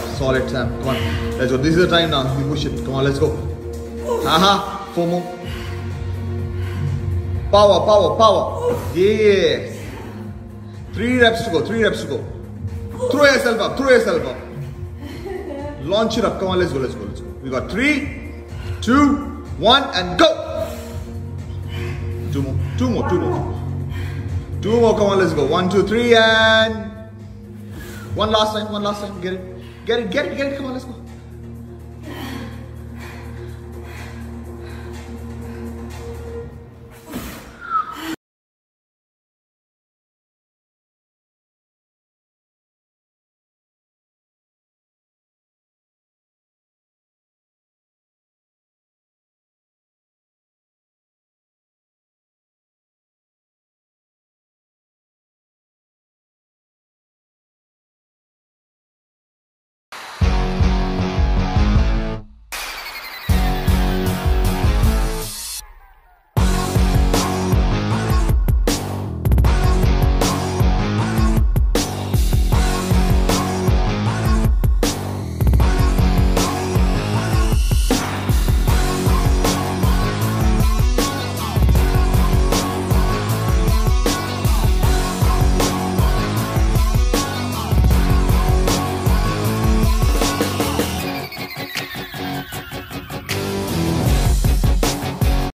5. Solid, Sam. Come on. Let's go. This is the time now. You push it. Come on, let's go. Haha. FOMO. Power, power, power. Yeah. 3 reps to go. 3 reps to go. Throw yourself up. Throw yourself up. Launch it up. Come on, let's go. Let's go. Let's go. We got 3, 2, 1, and go. 2 more. Come on, let's go. 1, 2, 3, and one last time. Get it. Come on, let's go.